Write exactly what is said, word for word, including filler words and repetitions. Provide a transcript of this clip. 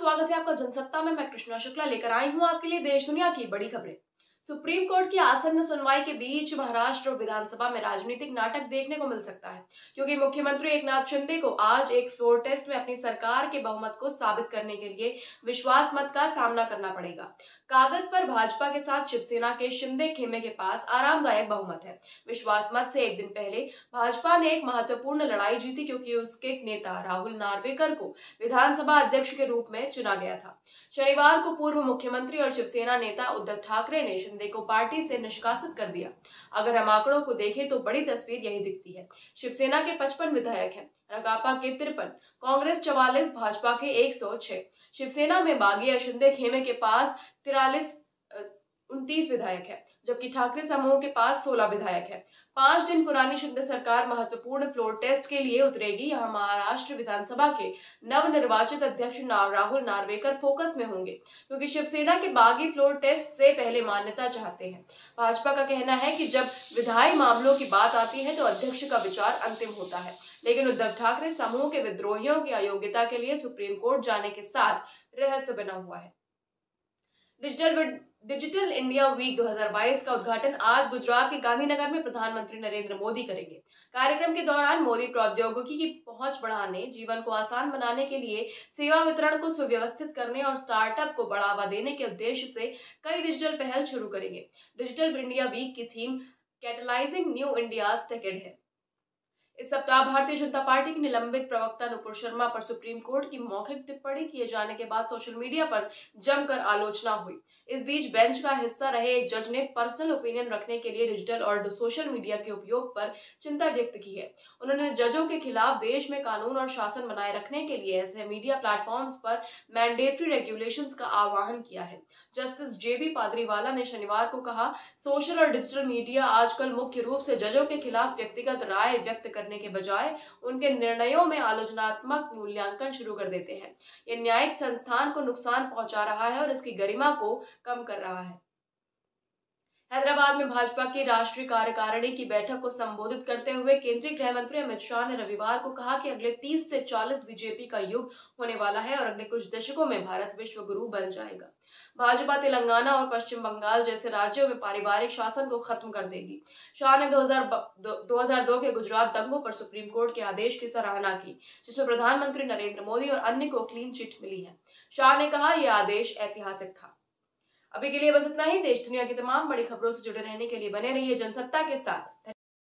स्वागत है आपका जनसत्ता में। मैं कृष्णा शुक्ला लेकर आई हूं आपके लिए देश दुनिया की बड़ी खबरें। सुप्रीम कोर्ट की आसन्न सुनवाई के बीच महाराष्ट्र विधानसभा में राजनीतिक नाटक देखने को मिल सकता है, क्योंकि मुख्यमंत्री एकनाथ शिंदे को आज एक फ्लोर टेस्ट में अपनी सरकार के बहुमत को साबित करने के लिए विश्वास मत का सामना करना पड़ेगा। कागज पर भाजपा के साथ शिवसेना के शिंदे खेमे के पास आरामदायक बहुमत है। विश्वास मत से एक दिन पहले भाजपा ने एक महत्वपूर्ण लड़ाई जीती, क्योंकि उसके नेता राहुल नार्वेकर को विधानसभा अध्यक्ष के रूप में चुना गया था। शनिवार को पूर्व मुख्यमंत्री और शिवसेना नेता उद्धव ठाकरे ने शिंदे को पार्टी से निष्कासित कर दिया। अगर हम आंकड़ों को देखें तो बड़ी तस्वीर यही दिखती है। शिवसेना के पचपन विधायक हैं, राकापा के तिरपन, कांग्रेस चवालीस, भाजपा के एक सौ छह। शिवसेना में बागी या शिंदे खेमे के पास तिरालीस उनतीस विधायक है, जबकि ठाकरे समूह के पास सोलह विधायक है। पांच दिन पुरानी शिंदे सरकार महत्वपूर्ण फ्लोर टेस्ट के लिए उतरेगी। यहाँ महाराष्ट्र विधानसभा के नवनिर्वाचित अध्यक्ष राहुल नार्वेकर फोकस में होंगे, क्योंकि शिवसेना के बागी फ्लोर टेस्ट से पहले मान्यता चाहते हैं। भाजपा का कहना है कि जब विधायी मामलों की बात आती है तो अध्यक्ष का विचार अंतिम होता है, लेकिन उद्धव ठाकरे समूह के विद्रोहियों की अयोग्यता के लिए सुप्रीम कोर्ट जाने के साथ रहस्य बना हुआ है। डिजिटल डिजिटल इंडिया वीक दो हज़ार बाईस का उद्घाटन आज गुजरात के गांधीनगर में प्रधानमंत्री नरेंद्र मोदी करेंगे। कार्यक्रम के दौरान मोदी प्रौद्योगिकी की पहुंच बढ़ाने, जीवन को आसान बनाने के लिए सेवा वितरण को सुव्यवस्थित करने और स्टार्टअप को बढ़ावा देने के उद्देश्य से कई डिजिटल पहल शुरू करेंगे। डिजिटल इंडिया वीक की theme catalysing new India's techade है। इस सप्ताह भारतीय जनता पार्टी के निलंबित प्रवक्ता नुपुर शर्मा पर सुप्रीम कोर्ट की मौखिक टिप्पणी किए जाने के बाद सोशल मीडिया पर जमकर आलोचना हुई। इस बीच बेंच का हिस्सा रहे एक जज ने पर्सनल ओपिनियन रखने के लिए डिजिटल और सोशल मीडिया के उपयोग पर चिंता व्यक्त की है। उन्होंने जजों के खिलाफ देश में कानून और शासन बनाए रखने के लिए ऐसे मीडिया प्लेटफॉर्म्स पर मैंडेटरी रेगुलेशंस का आह्वान किया है। जस्टिस जे बी पादरीवाला ने शनिवार को कहा, सोशल और डिजिटल मीडिया आजकल मुख्य रूप से जजों के खिलाफ व्यक्तिगत राय व्यक्त करने के बजाय उनके निर्णयों में आलोचनात्मक मूल्यांकन शुरू कर देते हैं। यह न्यायिक संस्थान को नुकसान पहुंचा रहा है और इसकी गरिमा को कम कर रहा है। हैदराबाद में भाजपा की राष्ट्रीय कार्यकारिणी की बैठक को संबोधित करते हुए केंद्रीय गृह मंत्री अमित शाह ने रविवार को कहा कि अगले तीस से चालीस बीजेपी का युग होने वाला है और अगले कुछ दशकों में भारत विश्व गुरु बन जाएगा। भाजपा तेलंगाना और पश्चिम बंगाल जैसे राज्यों में पारिवारिक शासन को खत्म कर देगी। शाह ने दो हज़ार दो के गुजरात दंगों पर सुप्रीम कोर्ट के आदेश की सराहना की, जिसमें प्रधानमंत्री नरेंद्र मोदी और अन्य को क्लीन चिट मिली है। शाह ने कहा, यह आदेश ऐतिहासिक था। अभी के लिए बस इतना ही। देश दुनिया की तमाम बड़ी खबरों से जुड़े रहने के लिए बने रहिए जनसत्ता के साथ।